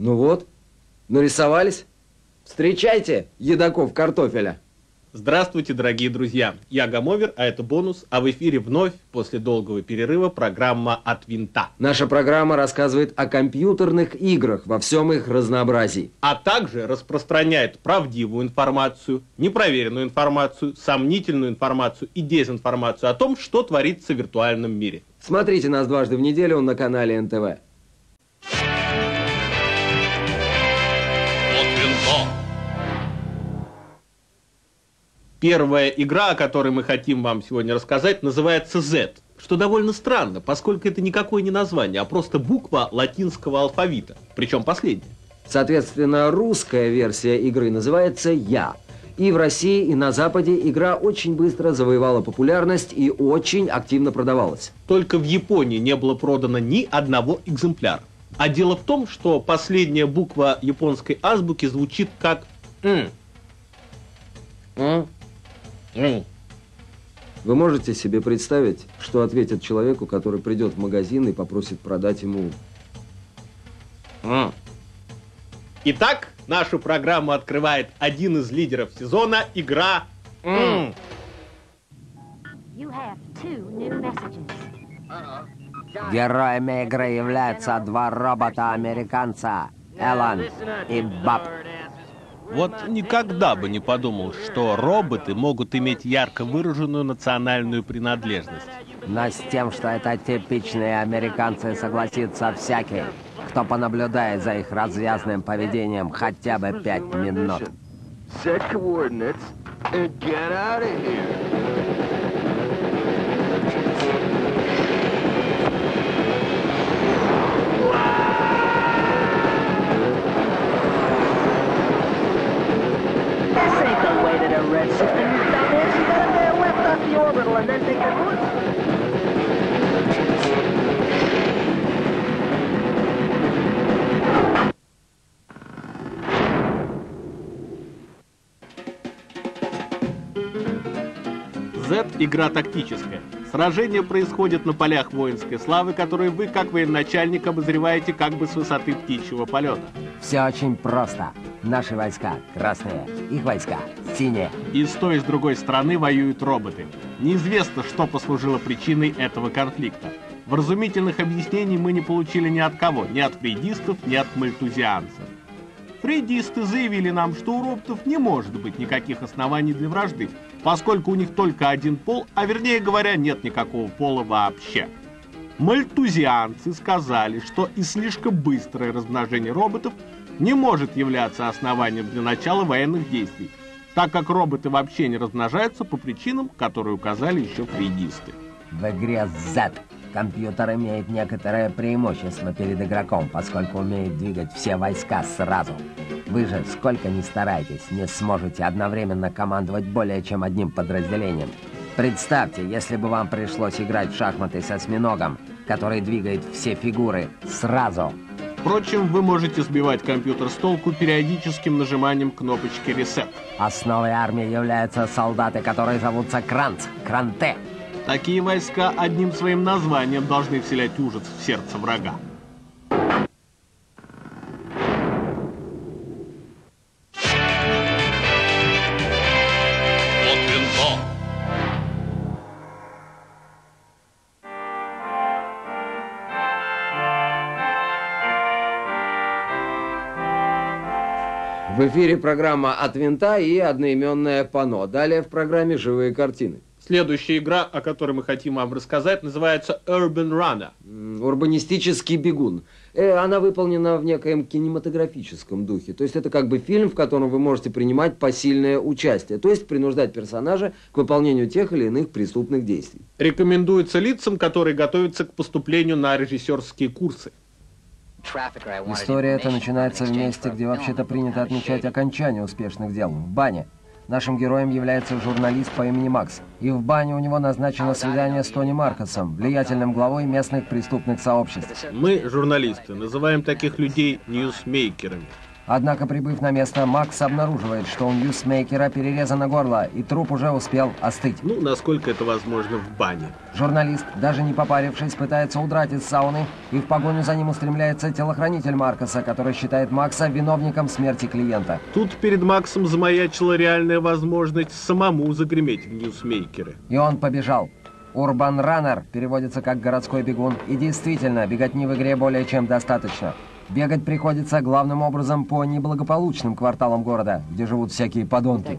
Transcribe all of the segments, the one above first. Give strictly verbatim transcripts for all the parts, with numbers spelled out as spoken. Ну вот, нарисовались. Встречайте, Едаков Картофеля. Здравствуйте, дорогие друзья. Я Гамовер, а это бонус. А в эфире вновь, после долгого перерыва, программа «От винта». Наша программа рассказывает о компьютерных играх во всем их разнообразии. А также распространяет правдивую информацию, непроверенную информацию, сомнительную информацию и дезинформацию о том, что творится в виртуальном мире. Смотрите нас дважды в неделю на канале эн тэ вэ. Первая игра, о которой мы хотим вам сегодня рассказать, называется зет, что довольно странно, поскольку это никакое не название, а просто буква латинского алфавита, причем последняя. Соответственно, русская версия игры называется «Я». И в России, и на Западе игра очень быстро завоевала популярность и очень активно продавалась. Только в Японии не было продано ни одного экземпляра. А дело в том, что последняя буква японской азбуки звучит как «м». «М». Вы можете себе представить, что ответит человеку, который придет в магазин и попросит продать ему... Итак, нашу программу открывает один из лидеров сезона – игра... Героями игры являются два робота-американца – Эллен и Баб. Вот никогда бы не подумал, что роботы могут иметь ярко выраженную национальную принадлежность. Но с тем, что это типичные американцы, согласится всякий, кто понаблюдает за их развязным поведением хотя бы пять минут. зет – игра тактическая. Сражение происходит на полях воинской славы, которые вы, как военачальник, обозреваете как бы с высоты птичьего полета. Все очень просто. Наши войска красные, их войска синие. И с той и с другой стороны воюют роботы. Неизвестно, что послужило причиной этого конфликта. Вразумительных объяснений мы не получили ни от кого, ни от фрейдистов, ни от мальтузианцев. Фрейдисты заявили нам, что у роботов не может быть никаких оснований для вражды, поскольку у них только один пол, а вернее говоря, нет никакого пола вообще. Мальтузианцы сказали, что и слишком быстрое размножение роботов не может являться основанием для начала военных действий, так как роботы вообще не размножаются по причинам, которые указали еще фрейдисты. В игре зет компьютер имеет некоторое преимущество перед игроком, поскольку умеет двигать все войска сразу. Вы же, сколько ни старайтесь, не сможете одновременно командовать более чем одним подразделением. Представьте, если бы вам пришлось играть в шахматы с осьминогом, который двигает все фигуры сразу. Впрочем, вы можете сбивать компьютер с толку периодическим нажиманием кнопочки «Ресет». Основой армии являются солдаты, которые зовутся Крант, Кранте. Такие войска одним своим названием должны вселять ужас в сердце врага. В эфире программа «От винта» и одноименное панно. Далее в программе «Живые картины». Следующая игра, о которой мы хотим вам рассказать, называется Urban Runner. Урбанистический бегун. Она выполнена в некоем кинематографическом духе. То есть это как бы фильм, в котором вы можете принимать посильное участие. То есть принуждать персонажа к выполнению тех или иных преступных действий. Рекомендуется лицам, которые готовятся к поступлению на режиссерские курсы. История эта начинается в месте, где вообще-то принято отмечать окончание успешных дел, в бане. Нашим героем является журналист по имени Макс. И в бане у него назначено свидание с Тони Мархасом, влиятельным главой местных преступных сообществ. Мы, журналисты, называем таких людей ньюсмейкерами. Однако, прибыв на место, Макс обнаруживает, что у ньюсмейкера перерезано горло, и труп уже успел остыть. Ну, насколько это возможно в бане. Журналист, даже не попарившись, пытается удрать из сауны, и в погоню за ним устремляется телохранитель Маркоса, который считает Макса виновником смерти клиента. Тут перед Максом замаячила реальная возможность самому загреметь в ньюсмейкеры. И он побежал. Urban Runner переводится как городской бегун, и действительно, беготни в игре более чем достаточно. Бегать приходится главным образом по неблагополучным кварталам города, где живут всякие подонки.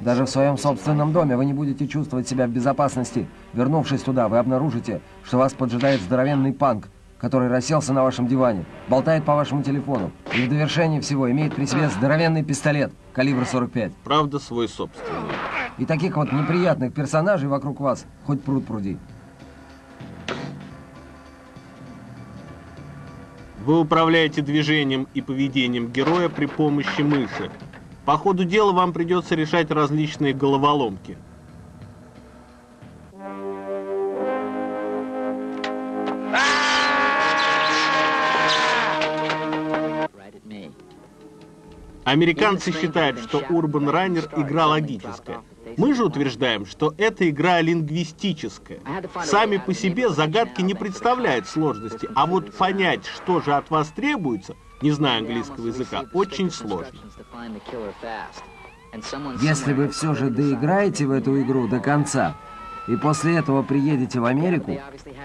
Даже в своем собственном доме вы не будете чувствовать себя в безопасности. Вернувшись туда, вы обнаружите, что вас поджидает здоровенный панк, который расселся на вашем диване, болтает по вашему телефону и в довершении всего имеет при себе здоровенный пистолет калибра сорок пять. Правда, свой собственный. И таких вот неприятных персонажей вокруг вас хоть пруд пруди. Вы управляете движением и поведением героя при помощи мыши. По ходу дела вам придется решать различные головоломки. Американцы считают, что Urban Runner – игра логическая. Мы же утверждаем, что это игра лингвистическая. Сами по себе загадки не представляют сложности, а вот понять, что же от вас требуется, не зная английского языка, очень сложно. Если вы все же доиграете в эту игру до конца, и после этого приедете в Америку,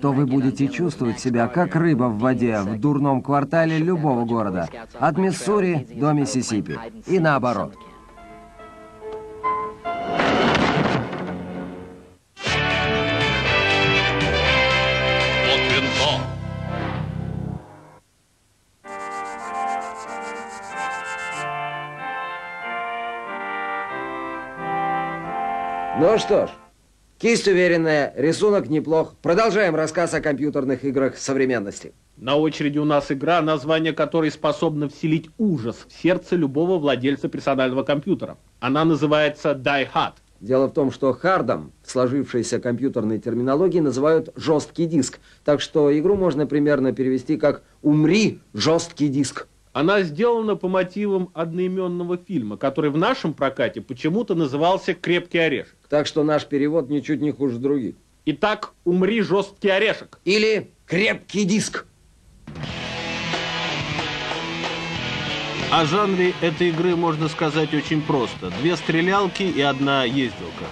то вы будете чувствовать себя как рыба в воде в дурном квартале любого города, от Миссури до Миссисипи, и наоборот. Ну что ж, кисть уверенная, рисунок неплох. Продолжаем рассказ о компьютерных играх современности. На очереди у нас игра, название которой способно вселить ужас в сердце любого владельца персонального компьютера. Она называется Die Hard. Дело в том, что хардом в сложившейся компьютерной терминологии называют жесткий диск. Так что игру можно примерно перевести как «Умри, жесткий диск». Она сделана по мотивам одноименного фильма, который в нашем прокате почему-то назывался «Крепкий орешек». Так что наш перевод ничуть не хуже других. Итак, «Умри, жесткий орешек». Или «Крепкий диск». О жанре этой игры можно сказать очень просто. Две стрелялки и одна ездилка.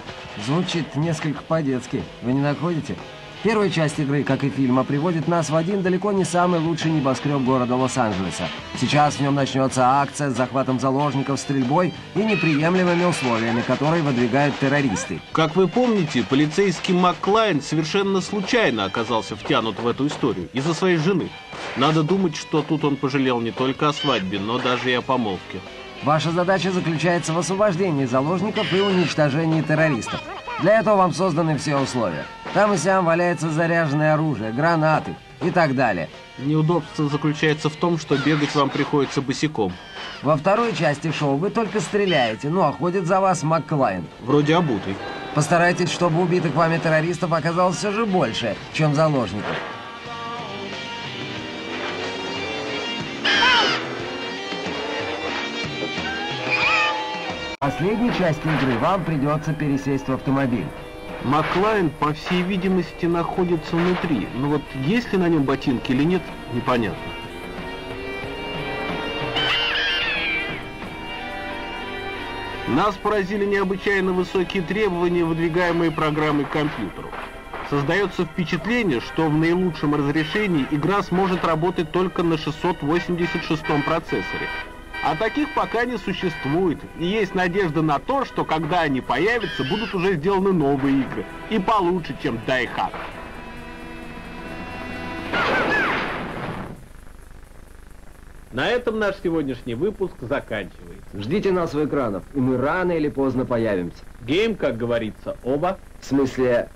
Звучит несколько по-детски. Вы не находите? Первая часть игры, как и фильма, приводит нас в один далеко не самый лучший небоскреб города Лос-Анджелеса. Сейчас в нем начнется акция с захватом заложников, стрельбой и неприемлемыми условиями, которые выдвигают террористы. Как вы помните, полицейский Маклейн совершенно случайно оказался втянут в эту историю из-за своей жены. Надо думать, что тут он пожалел не только о свадьбе, но даже и о помолвке. Ваша задача заключается в освобождении заложников и уничтожении террористов. Для этого вам созданы все условия. Там и сям валяется заряженное оружие, гранаты и так далее. Неудобство заключается в том, что бегать вам приходится босиком. Во второй части шоу вы только стреляете, ну а ходит за вас Маклейн. Вроде обутый. Постарайтесь, чтобы убитых вами террористов оказалось все же больше, чем заложников. В последней части игры вам придется пересесть в автомобиль. Маклейн, по всей видимости, находится внутри. Но вот есть ли на нем ботинки или нет, непонятно. Нас поразили необычайно высокие требования, выдвигаемые программой к компьютеру. Создается впечатление, что в наилучшем разрешении игра сможет работать только на шестьсот восемьдесят шестом процессоре. А таких пока не существует. И есть надежда на то, что когда они появятся, будут уже сделаны новые игры. И получше, чем Die Hard. На этом наш сегодняшний выпуск заканчивается. Ждите нас у экранов, и мы рано или поздно появимся. Гейм, как говорится, оба. В смысле,